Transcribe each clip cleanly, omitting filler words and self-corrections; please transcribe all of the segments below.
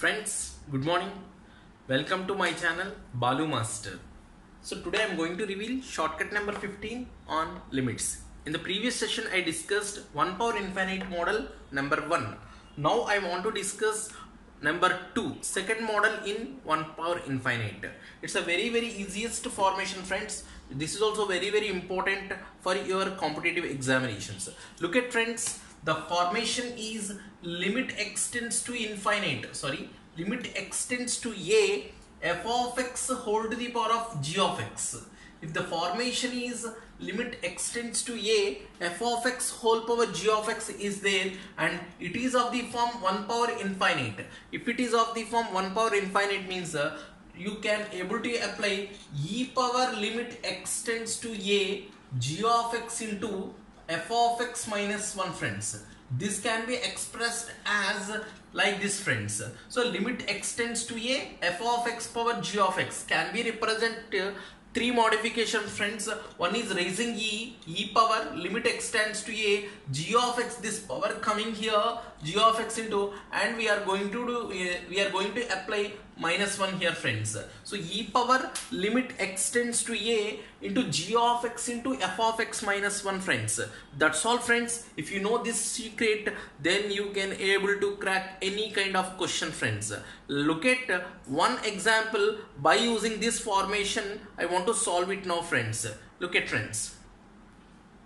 Friends, good morning. Welcome to my channel BALU Master. So today I am going to reveal shortcut number 15 on limits. In the previous session I discussed 1 power infinite model number 1. Now I want to discuss number 2, second model in 1 power infinite. It's a very easiest formation, friends. This is also very important for your competitive examinations. Look at, friends. The formation is limit extends to a, f of x whole to the power of g of x. If the formation is limit extends to a, f of x whole power g of x is there and it is of the form 1 power infinite. If it is of the form 1 power infinite means you can able to apply e power limit extends to a g of x into f of x minus 1, friends. This can be expressed as like this, friends. So limit extends to a, f of x power g of x can be represented three modifications, friends. One is raising e power limit extends to a, g of x, this power coming here, g of x into, and we are going to apply minus 1 here, friends. So e power limit extends to a into g of x into f of x minus 1, friends. That's all, friends. If you know this secret, then you can able to crack any kind of question, friends. Look at one example by using this formation. I want to solve it now, friends. Look at, friends.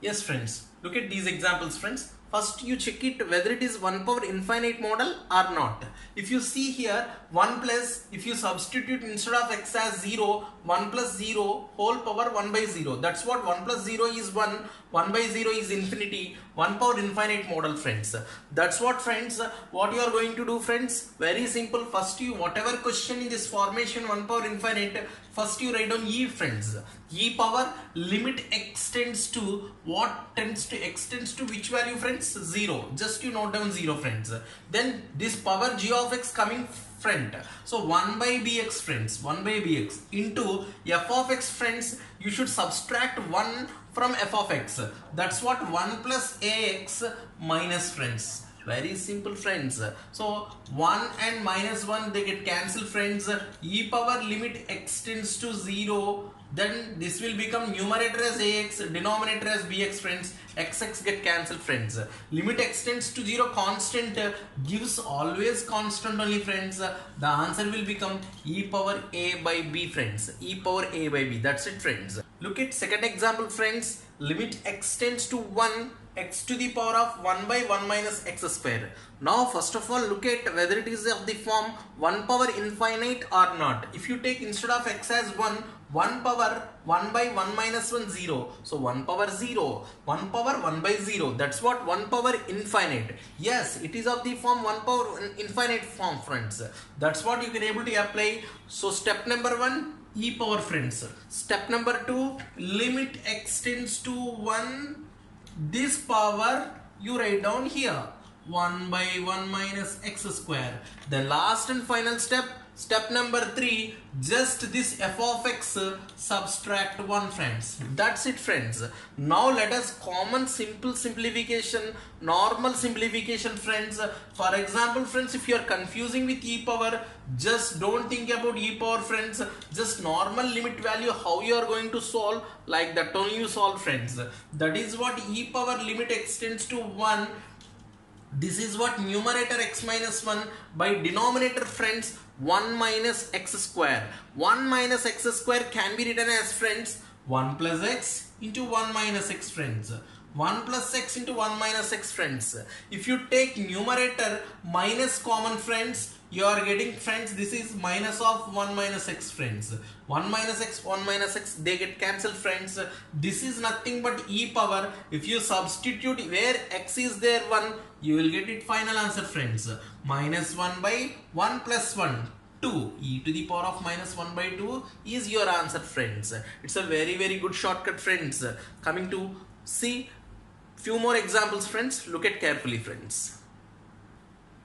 Yes, friends. Look at these examples, friends. First you check it whether it is 1 power infinite model or not. If you see here 1 plus, if you substitute instead of x as 0, 1 plus 0 whole power 1 by 0. That's what 1 plus 0 is 1, 1 by 0 is infinity, 1 power infinite model, friends. That's what, friends, what you are going to do, friends. Very simple. First you whatever question in this formation 1 power infinite, first you write down e, friends. E power limit extends to what extends to which value, friends? 0. Just you note down 0, friends. Then this power g of x coming front. So 1 by bx, friends. 1 by bx into f of x, friends. You should subtract 1 from f of x. That's what 1 plus ax minus, friends. Very simple, friends. So 1 and minus 1, they get cancelled, friends. E power limit extends to 0. Then this will become numerator as ax, denominator as bx, friends. XX get cancelled, friends. Limit extends to 0 constant gives always constant only, friends. The answer will become e power a by b, friends. E power a by b. That's it, friends. Look at second example, friends. Limit extends to 1 x to the power of 1 by 1 minus x square. Now first of all look at whether it is of the form 1 power infinite or not. If you take instead of x as 1, 1 power 1 by 1 minus 1 0. So 1 power 0, 1 power 1 by 0. That's what 1 power infinite. Yes, it is of the form 1 power infinite form, friends. That's what you can able to apply. So step number 1, e power, friends. Step number 2, limit extends to 1. This power you write down here. 1 by 1 minus x square. The last and final step. Step number 3, just this f of x subtract 1, friends. That's it, friends. Now let us common simple simplification, normal simplification, friends. For example, friends, if you are confusing with e power, just don't think about e power, friends. Just normal limit value, how you are going to solve, like that only you solve, friends. That is what e power limit extends to 1. This is what numerator x minus 1 by denominator, friends, 1 minus x square. 1 minus x square can be written as, friends, 1 plus x into 1 minus x, friends. 1 plus x into 1 minus x, friends. If you take numerator minus common, friends, you are getting, friends, this is minus of 1 minus x, friends. 1 minus x, 1 minus x, they get cancelled, friends. This is nothing but e power. If you substitute where x is there 1, you will get it final answer, friends. Minus 1 by 1 plus 1. 2 e to the power of minus 1 by 2 is your answer, friends. It's a very good shortcut, friends. Coming to see few more examples, friends. Look at carefully, friends.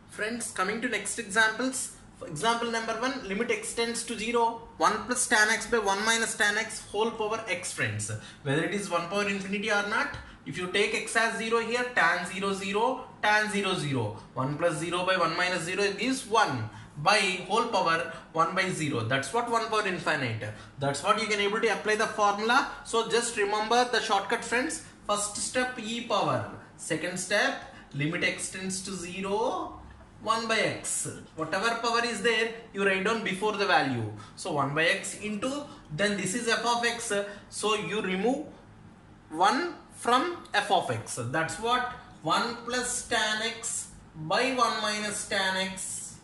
Friends, coming to next examples. For example number 1, limit extends to 0, 1 plus tan x by 1 minus tan x whole power x, friends. Whether it is 1 power infinity or not, if you take x as 0 here, tan 0 0, tan 0 0, 1 plus 0 by 1 minus 0 gives 1. by whole power 1 by 0. That's what 1 power infinite. That's what you can able to apply the formula. So just remember the shortcut, friends. First step e power. Second step limit x tends to 0. 1 by x, whatever power is there you write down before the value, so 1 by x into, then this is f of x, so you remove 1 from f of x. That's what 1 plus tan x by 1 minus tan x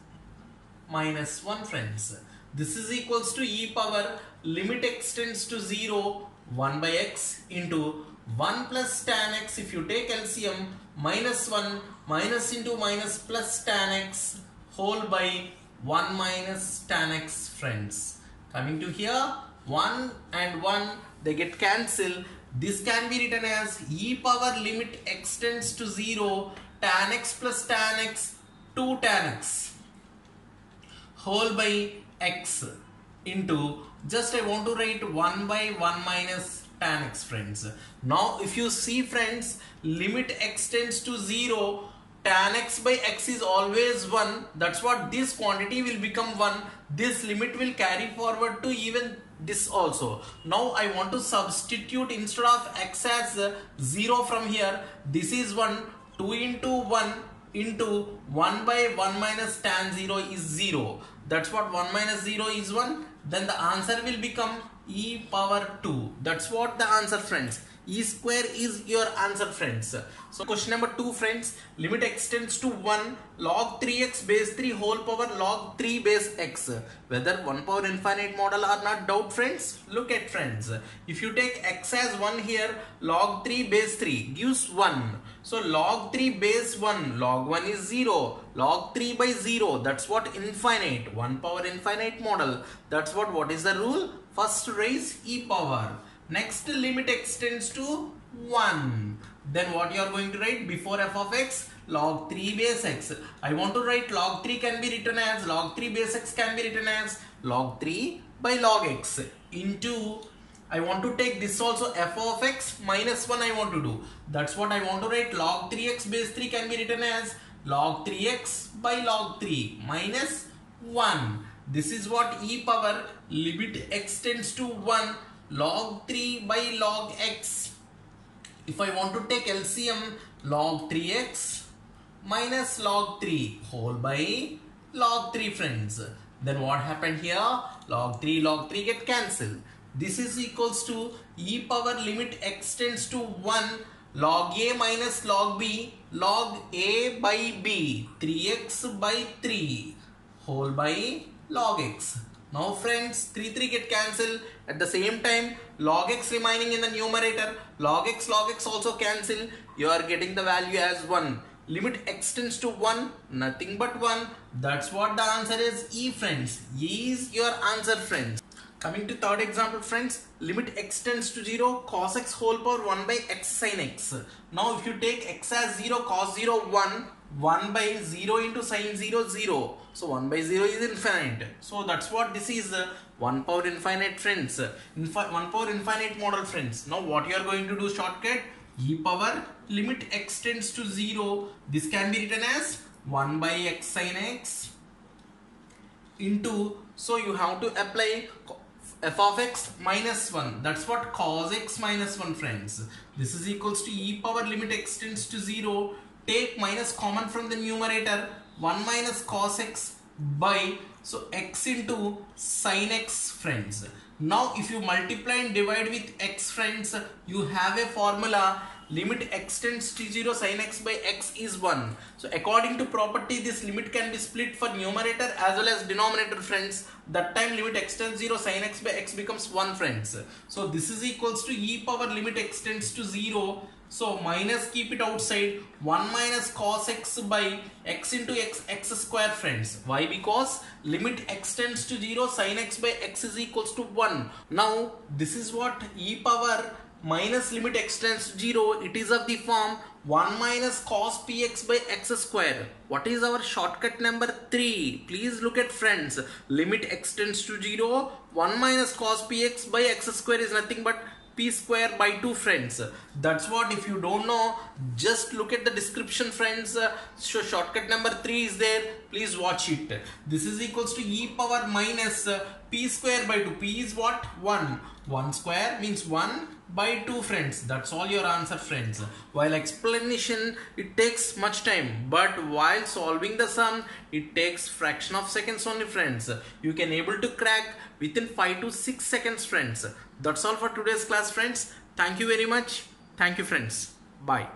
minus 1, friends. This is equals to e power limit x tends to 0 1 by x into 1 plus tan x, if you take LCM, minus 1 minus into minus plus tan x whole by 1 minus tan x, friends. Coming to here, 1 and 1 they get cancelled. This can be written as e power limit x tends to 0 tan x plus tan x 2 tan x whole by x into, just I want to write 1 by 1 minus tan x, friends. Now if you see, friends, limit x tends to 0 tan x by x is always 1. That's what this quantity will become 1. This limit will carry forward to even this also. Now I want to substitute instead of x as 0 from here. This is 1. 2 into 1 into 1 by 1 minus tan 0 is 0. That's what 1 minus 0 is 1. Then the answer will become e power 2. That's what the answer, friends. E square is your answer, friends. So question number 2, friends. Limit x tends to 1 log 3x base 3 whole power log 3 base x. Whether 1 power infinite model or not, doubt, friends. Look at, friends. If you take x as 1 here, log 3 base 3 gives 1. So log 3 base 1, log 1 is 0, log 3 by 0, that's what infinite, 1 power infinite model. That's what is the rule? First raise e power. Next limit x tends to 1. Then what you are going to write before f of x? Log 3 base x. I want to write log 3 can be written as, log 3 base x can be written as log 3 by log x into, I want to take this also f of x minus 1 I want to do. That's what I want to write. Log 3x base 3 can be written as log 3x by log 3 minus 1. This is what e power limit x tends to 1 log 3 by log x. If I want to take LCM, log 3x minus log 3 whole by log 3, friends. Then what happened here? Log 3 get cancelled. This is equals to e power limit x tends to 1 log a minus log a by b 3x by 3 whole by log x. Now friends, 3 get cancelled. At the same time log x remaining in the numerator, log x also cancel. You are getting the value as 1. Limit x tends to 1, nothing but 1. That's what the answer is, e, friends. E is your answer, friends. Coming to third example, friends, limit x tends to 0 cos x whole power 1 by x sin x. Now if you take x as 0, cos 0 1, 1 by 0 into sin 0 0. So 1 by 0 is infinite. So that's what this is, 1 power infinite, friends. 1 power infinite model, friends. Now what you are going to do shortcut? E power limit x tends to 0. This can be written as 1 by x sin x into, so you have to apply f of x minus 1. That's what cos x minus 1, friends. This is equals to e power limit x tends to 0. Take minus common from the numerator. 1 minus cos x by, so x into sin x, friends. Now if you multiply and divide with x, friends, you have a formula. Limit x tends to 0 sin x by x is 1. So according to property, this limit can be split for numerator as well as denominator, friends. That time limit x tends to 0 sin x by x becomes 1, friends. So this is equals to e power limit x tends to 0. So minus, keep it outside, 1 minus cos x by x into x square, friends. Why? Because limit x tends to 0 sin x by x is equals to 1. Now this is what e power minus limit x tends to 0. It is of the form 1 minus cos px by x square. What is our shortcut number 3? Please look at, friends. Limit x tends to 0. 1 minus cos px by x square is nothing but P square by 2, friends. That's what, if you don't know, just look at the description, friends. So shortcut number 3 is there. Please watch it. This is equals to e power minus P square by 2. P is what? 1. 1 square means 1 by 2, friends. That's all your answer, friends. While explanation, it takes much time, but while solving the sum, it takes fraction of seconds only, friends. You can able to crack within 5 to 6 seconds, friends. That's all for today's class, friends. Thank you very much. Thank you, friends. Bye.